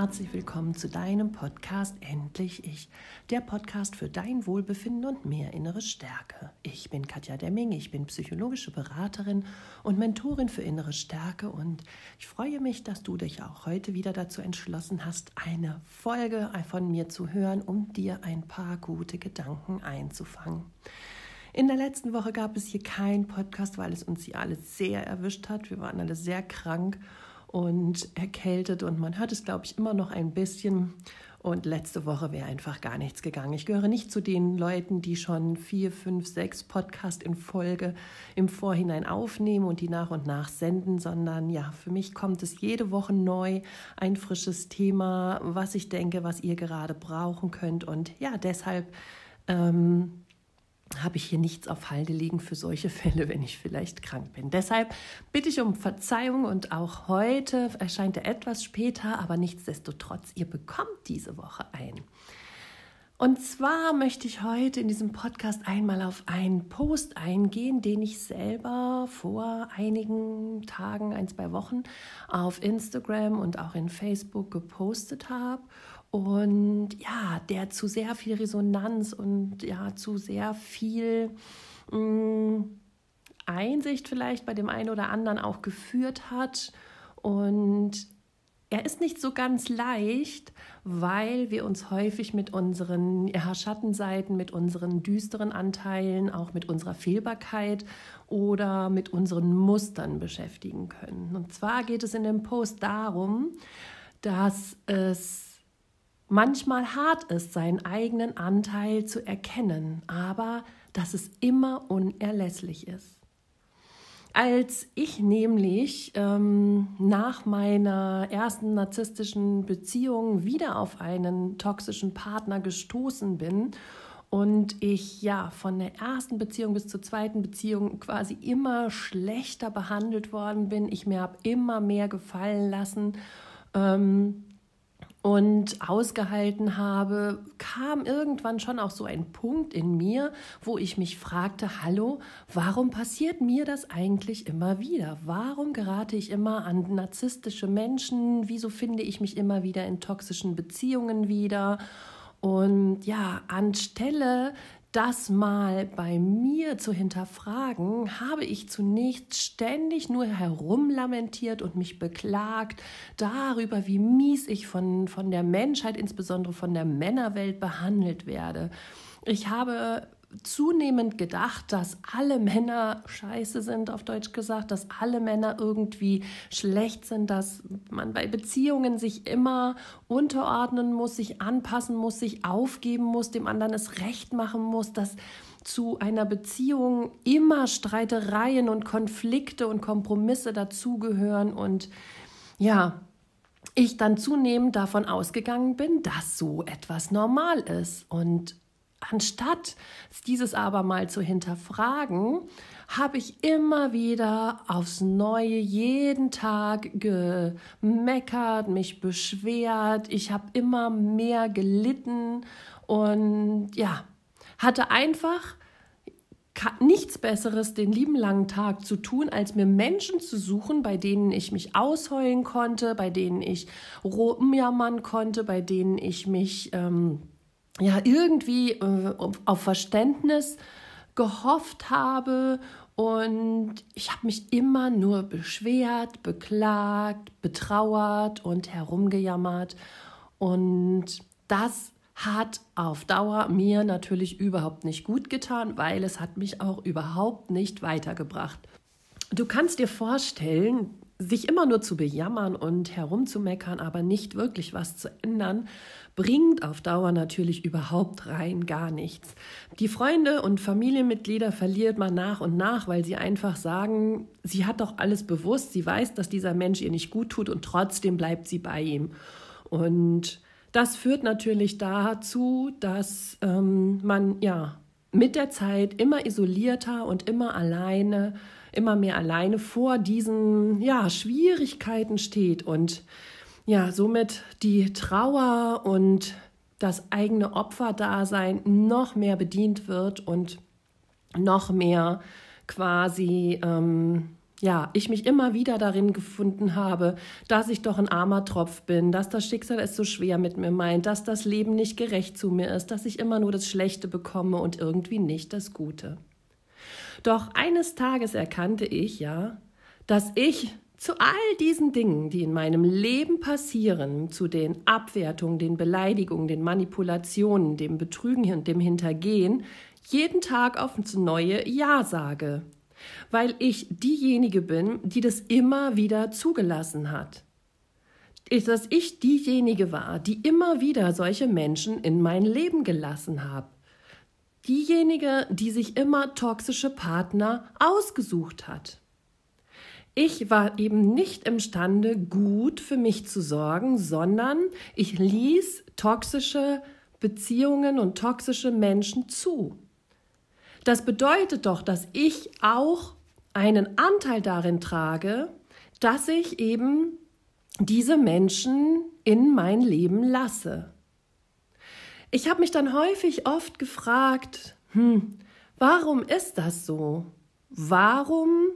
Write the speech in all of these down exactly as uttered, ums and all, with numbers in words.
herzlich willkommen zu deinem Podcast Endlich Ich, der Podcast für dein Wohlbefinden und mehr innere Stärke. Ich bin Katja Demming, ich bin psychologische Beraterin und Mentorin für innere Stärke und ich freue mich, dass du dich auch heute wieder dazu entschlossen hast, eine Folge von mir zu hören, um dir ein paar gute Gedanken einzufangen. In der letzten Woche gab es hier keinen Podcast, weil es uns hier alle sehr erwischt hat. Wir waren alle sehr krank und erkältet und man hört es, glaube ich, immer noch ein bisschen. Und letzte Woche wäre einfach gar nichts gegangen. Ich gehöre nicht zu den Leuten, die schon vier, fünf, sechs Podcasts in Folge im Vorhinein aufnehmen und die nach und nach senden, sondern ja, für mich kommt es jede Woche neu, ein frisches Thema, was ich denke, was ihr gerade brauchen könnt. Und ja, deshalb ähm, habe ich hier nichts auf Halde liegen für solche Fälle, wenn ich vielleicht krank bin. Deshalb bitte ich um Verzeihung und auch heute erscheint er etwas später, aber nichtsdestotrotz, ihr bekommt diese Woche ein. Und zwar möchte ich heute in diesem Podcast einmal auf einen Post eingehen, den ich selber vor einigen Tagen, ein, zwei Wochen auf Instagram und auch in Facebook gepostet habe. Und ja, der zu sehr viel Resonanz und ja, zu sehr viel mh, Einsicht vielleicht bei dem einen oder anderen auch geführt hat. Und er ist nicht so ganz leicht, weil wir uns häufig mit unseren ja, Schattenseiten, mit unseren düsteren Anteilen, auch mit unserer Fehlbarkeit oder mit unseren Mustern beschäftigen können. Und zwar geht es in dem Post darum, dass es manchmal hart ist, seinen eigenen Anteil zu erkennen, aber dass es immer unerlässlich ist. Als ich nämlich ähm, nach meiner ersten narzisstischen Beziehung wieder auf einen toxischen Partner gestoßen bin und ich ja von der ersten Beziehung bis zur zweiten Beziehung quasi immer schlechter behandelt worden bin, ich mir habe immer mehr gefallen lassen, ähm, und ausgehalten habe, kam irgendwann schon auch so ein Punkt in mir, wo ich mich fragte, hallo, warum passiert mir das eigentlich immer wieder? Warum gerate ich immer an narzisstische Menschen? Wieso finde ich mich immer wieder in toxischen Beziehungen wieder? Und ja, anstelle das mal bei mir zu hinterfragen, habe ich zunächst ständig nur herumlamentiert und mich beklagt darüber, wie mies ich von, von der Menschheit, insbesondere von der Männerwelt, behandelt werde. Ich habe zunehmend gedacht, dass alle Männer scheiße sind, auf Deutsch gesagt, dass alle Männer irgendwie schlecht sind, dass man bei Beziehungen sich immer unterordnen muss, sich anpassen muss, sich aufgeben muss, dem anderen es recht machen muss, dass zu einer Beziehung immer Streitereien und Konflikte und Kompromisse dazugehören und ja, ich dann zunehmend davon ausgegangen bin, dass so etwas normal ist und anstatt dieses aber mal zu hinterfragen, habe ich immer wieder aufs Neue jeden Tag gemeckert, mich beschwert. Ich habe immer mehr gelitten und ja, hatte einfach nichts Besseres den lieben langen Tag zu tun, als mir Menschen zu suchen, bei denen ich mich ausheulen konnte, bei denen ich rumjammern konnte, bei denen ich mich ähm, ja, irgendwie äh, auf Verständnis gehofft habe und ich habe mich immer nur beschwert, beklagt, betrauert und herumgejammert und das hat auf Dauer mir natürlich überhaupt nicht gut getan, weil es hat mich auch überhaupt nicht weitergebracht. Du kannst dir vorstellen, sich immer nur zu bejammern und herumzumeckern, aber nicht wirklich was zu ändern, bringt auf Dauer natürlich überhaupt rein gar nichts. Die Freunde und Familienmitglieder verliert man nach und nach, weil sie einfach sagen, sie hat doch alles bewusst, sie weiß, dass dieser Mensch ihr nicht gut tut und trotzdem bleibt sie bei ihm. Und das führt natürlich dazu, dass ähm, man ja mit der Zeit immer isolierter und immer alleine immer mehr alleine vor diesen ja, Schwierigkeiten steht und ja, somit die Trauer und das eigene Opferdasein noch mehr bedient wird und noch mehr quasi ähm, ja, ich mich immer wieder darin gefunden habe, dass ich doch ein armer Tropf bin, dass das Schicksal es so schwer mit mir meint, dass das Leben nicht gerecht zu mir ist, dass ich immer nur das Schlechte bekomme und irgendwie nicht das Gute. Doch eines Tages erkannte ich ja, dass ich zu all diesen Dingen, die in meinem Leben passieren, zu den Abwertungen, den Beleidigungen, den Manipulationen, dem Betrügen und dem Hintergehen, jeden Tag aufs Neue Ja sage. Weil ich diejenige bin, die das immer wieder zugelassen hat. Dass ich diejenige war, die immer wieder solche Menschen in mein Leben gelassen habe. Diejenige, die sich immer toxische Partner ausgesucht hat. Ich war eben nicht imstande, gut für mich zu sorgen, sondern ich ließ toxische Beziehungen und toxische Menschen zu. Das bedeutet doch, dass ich auch einen Anteil darin trage, dass ich eben diese Menschen in mein Leben lasse. Ich habe mich dann häufig oft gefragt, hm, warum ist das so? Warum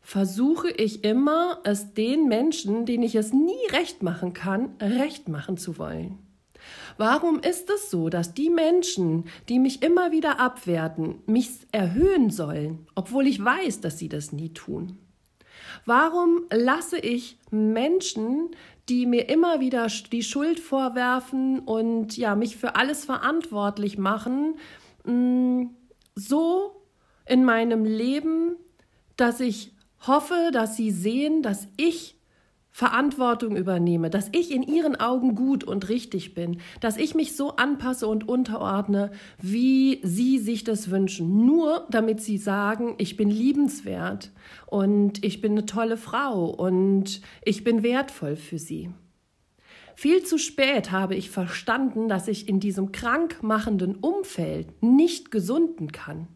versuche ich immer, es den Menschen, denen ich es nie recht machen kann, recht machen zu wollen? Warum ist es so, dass die Menschen, die mich immer wieder abwerten, mich erhöhen sollen, obwohl ich weiß, dass sie das nie tun? Warum lasse ich Menschen, die mir immer wieder die Schuld vorwerfen und ja, mich für alles verantwortlich machen, so in meinem Leben, dass ich hoffe, dass sie sehen, dass ich Verantwortung übernehme, dass ich in ihren Augen gut und richtig bin, dass ich mich so anpasse und unterordne, wie sie sich das wünschen, nur damit sie sagen, ich bin liebenswert und ich bin eine tolle Frau und ich bin wertvoll für sie. Viel zu spät habe ich verstanden, dass ich in diesem krankmachenden Umfeld nicht gesunden kann.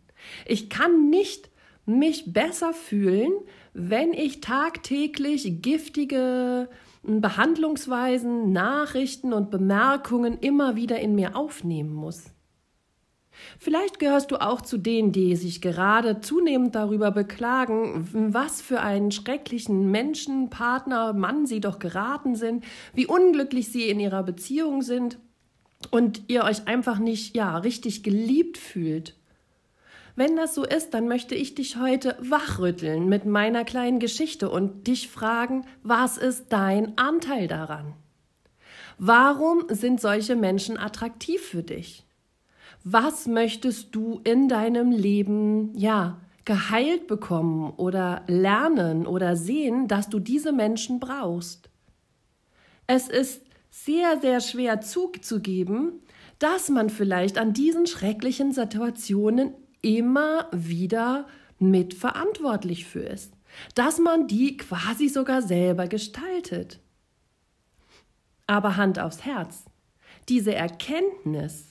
Ich kann nicht mich besser fühlen, wenn ich tagtäglich giftige Behandlungsweisen, Nachrichten und Bemerkungen immer wieder in mir aufnehmen muss. Vielleicht gehörst du auch zu denen, die sich gerade zunehmend darüber beklagen, was für einen schrecklichen Menschen, Partner, Mann sie doch geraten sind, wie unglücklich sie in ihrer Beziehung sind und ihr euch einfach nicht, ja, richtig geliebt fühlt. Wenn das so ist, dann möchte ich dich heute wachrütteln mit meiner kleinen Geschichte und dich fragen, was ist dein Anteil daran? Warum sind solche Menschen attraktiv für dich? Was möchtest du in deinem Leben, ja, geheilt bekommen oder lernen oder sehen, dass du diese Menschen brauchst? Es ist sehr, sehr schwer zuzugeben, dass man vielleicht an diesen schrecklichen Situationen immer wieder mitverantwortlich für ist, dass man die quasi sogar selber gestaltet. Aber Hand aufs Herz, diese Erkenntnis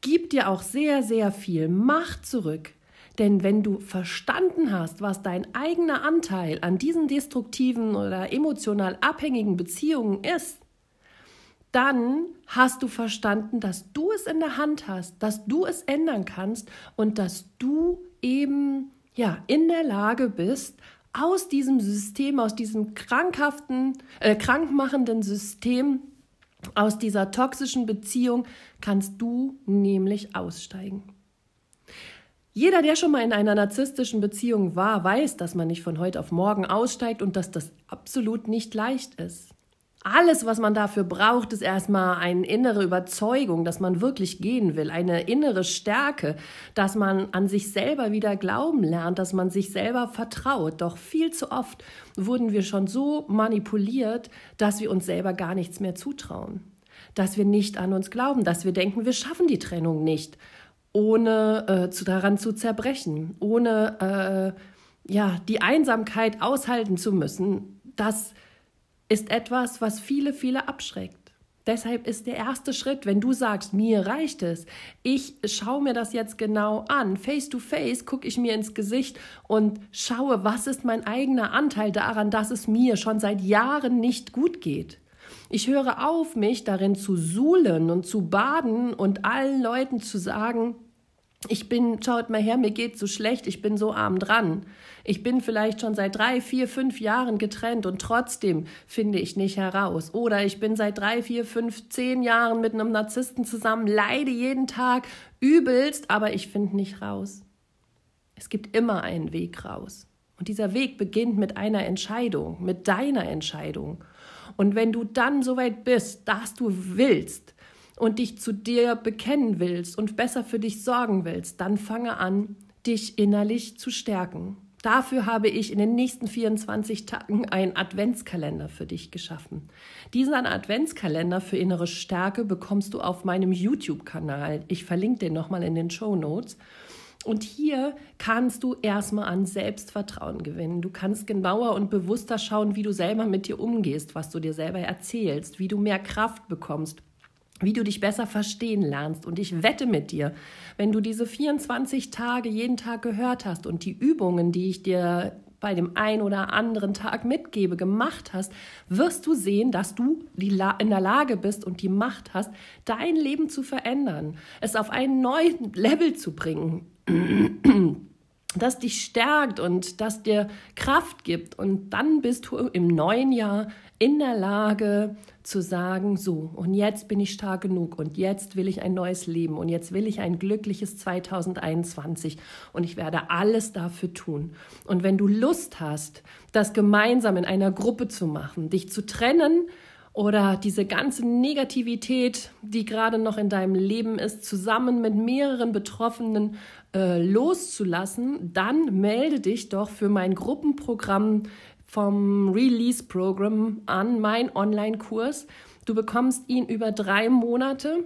gibt dir auch sehr, sehr viel Macht zurück, denn wenn du verstanden hast, was dein eigener Anteil an diesen destruktiven oder emotional abhängigen Beziehungen ist, dann hast du verstanden, dass du es in der Hand hast, dass du es ändern kannst und dass du eben ja, in der Lage bist, aus diesem System, aus diesem krankhaften, äh, krankmachenden System, aus dieser toxischen Beziehung, kannst du nämlich aussteigen. Jeder, der schon mal in einer narzisstischen Beziehung war, weiß, dass man nicht von heute auf morgen aussteigt und dass das absolut nicht leicht ist. Alles, was man dafür braucht, ist erstmal eine innere Überzeugung, dass man wirklich gehen will, eine innere Stärke, dass man an sich selber wieder glauben lernt, dass man sich selber vertraut. Doch viel zu oft wurden wir schon so manipuliert, dass wir uns selber gar nichts mehr zutrauen, dass wir nicht an uns glauben, dass wir denken, wir schaffen die Trennung nicht, ohne äh, zu, daran zu zerbrechen, ohne äh, ja, die Einsamkeit aushalten zu müssen, dass ist etwas, was viele, viele abschreckt. Deshalb ist der erste Schritt, wenn du sagst, mir reicht es, ich schaue mir das jetzt genau an, face to face gucke ich mir ins Gesicht und schaue, was ist mein eigener Anteil daran, dass es mir schon seit Jahren nicht gut geht. Ich höre auf, mich darin zu suhlen und zu baden und allen Leuten zu sagen, ich bin, schaut mal her, mir geht's so schlecht, ich bin so arm dran. Ich bin vielleicht schon seit drei, vier, fünf Jahren getrennt und trotzdem finde ich nicht heraus. Oder ich bin seit drei, vier, fünf, zehn Jahren mit einem Narzissten zusammen, leide jeden Tag übelst, aber ich finde nicht raus. Es gibt immer einen Weg raus. Und dieser Weg beginnt mit einer Entscheidung, mit deiner Entscheidung. Und wenn du dann soweit bist, dass du willst, und dich zu dir bekennen willst und besser für dich sorgen willst, dann fange an, dich innerlich zu stärken. Dafür habe ich in den nächsten vierundzwanzig Tagen einen Adventskalender für dich geschaffen. Diesen Adventskalender für innere Stärke bekommst du auf meinem YouTube-Kanal. Ich verlinke den nochmal in den Shownotes. Und hier kannst du erstmal an Selbstvertrauen gewinnen. Du kannst genauer und bewusster schauen, wie du selber mit dir umgehst, was du dir selber erzählst, wie du mehr Kraft bekommst, wie du dich besser verstehen lernst. Und ich wette mit dir, wenn du diese vierundzwanzig Tage jeden Tag gehört hast und die Übungen, die ich dir bei dem einen oder anderen Tag mitgebe, gemacht hast, wirst du sehen, dass du in der Lage bist und die Macht hast, dein Leben zu verändern, es auf einen neuen Level zu bringen, das dich stärkt und das dir Kraft gibt. Und dann bist du im neuen Jahr in der Lage zu sagen, so, und jetzt bin ich stark genug und jetzt will ich ein neues Leben und jetzt will ich ein glückliches zweitausendeinundzwanzig und ich werde alles dafür tun. Und wenn du Lust hast, das gemeinsam in einer Gruppe zu machen, dich zu trennen, oder diese ganze Negativität, die gerade noch in deinem Leben ist, zusammen mit mehreren Betroffenen äh, loszulassen, dann melde dich doch für mein Gruppenprogramm vom Release-Programm an, mein Online-Kurs. Du bekommst ihn über drei Monate.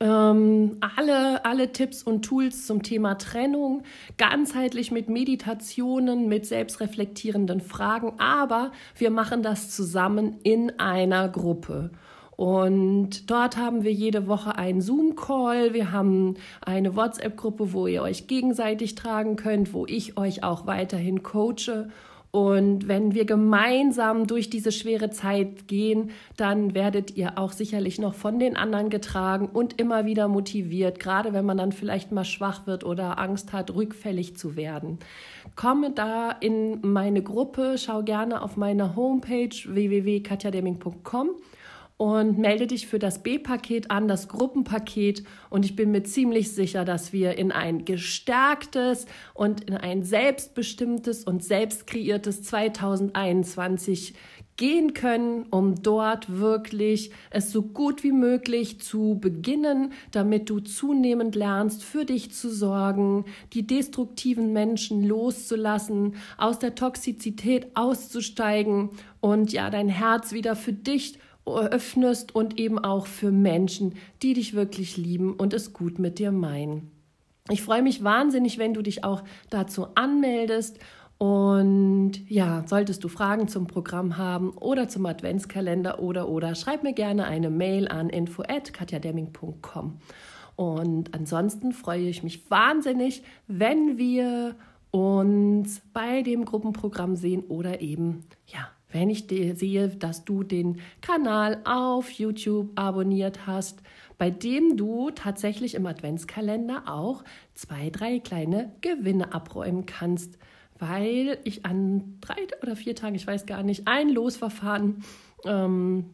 Ähm, alle, alle Tipps und Tools zum Thema Trennung, ganzheitlich mit Meditationen, mit selbstreflektierenden Fragen, aber wir machen das zusammen in einer Gruppe. Und dort haben wir jede Woche einen Zoom-Call, wir haben eine WhatsApp-Gruppe, wo ihr euch gegenseitig tragen könnt, wo ich euch auch weiterhin coache. Und wenn wir gemeinsam durch diese schwere Zeit gehen, dann werdet ihr auch sicherlich noch von den anderen getragen und immer wieder motiviert, gerade wenn man dann vielleicht mal schwach wird oder Angst hat, rückfällig zu werden. Komme da in meine Gruppe, schau gerne auf meine Homepage w w w punkt katja demming punkt com und melde dich für das B-Paket an, das Gruppenpaket. Und ich bin mir ziemlich sicher, dass wir in ein gestärktes und in ein selbstbestimmtes und selbstkreiertes zweitausendeinundzwanzig gehen können, um dort wirklich es so gut wie möglich zu beginnen, damit du zunehmend lernst, für dich zu sorgen, die destruktiven Menschen loszulassen, aus der Toxizität auszusteigen und ja, dein Herz wieder für dich öffnest und eben auch für Menschen, die dich wirklich lieben und es gut mit dir meinen. Ich freue mich wahnsinnig, wenn du dich auch dazu anmeldest. Und ja, solltest du Fragen zum Programm haben oder zum Adventskalender oder oder, schreib mir gerne eine Mail an info at katja demming punkt com. Und ansonsten freue ich mich wahnsinnig, wenn wir uns bei dem Gruppenprogramm sehen oder eben, ja, wenn ich sehe, dass du den Kanal auf YouTube abonniert hast, bei dem du tatsächlich im Adventskalender auch zwei, drei kleine Gewinne abräumen kannst, weil ich an drei oder vier Tagen, ich weiß gar nicht, ein Losverfahren ähm,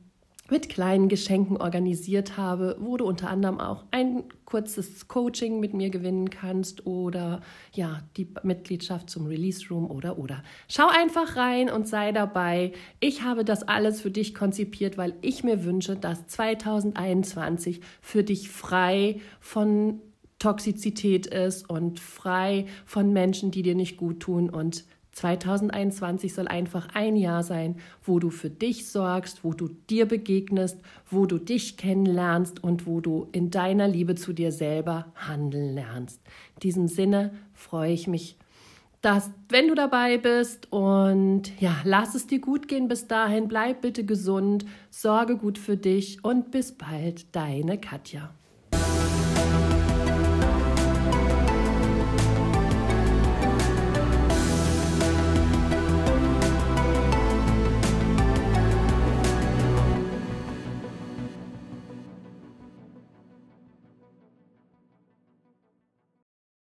mit kleinen Geschenken organisiert habe, wo du unter anderem auch ein kurzes Coaching mit mir gewinnen kannst oder ja, die Mitgliedschaft zum Release Room oder oder. Schau einfach rein und sei dabei. Ich habe das alles für dich konzipiert, weil ich mir wünsche, dass zweitausendeinundzwanzig für dich frei von Toxizität ist und frei von Menschen, die dir nicht gut tun, und zweitausendeinundzwanzig soll einfach ein Jahr sein, wo du für dich sorgst, wo du dir begegnest, wo du dich kennenlernst und wo du in deiner Liebe zu dir selber handeln lernst. In diesem Sinne freue ich mich, dass, wenn du dabei bist, und ja, lass es dir gut gehen bis dahin, bleib bitte gesund, sorge gut für dich und bis bald, deine Katja.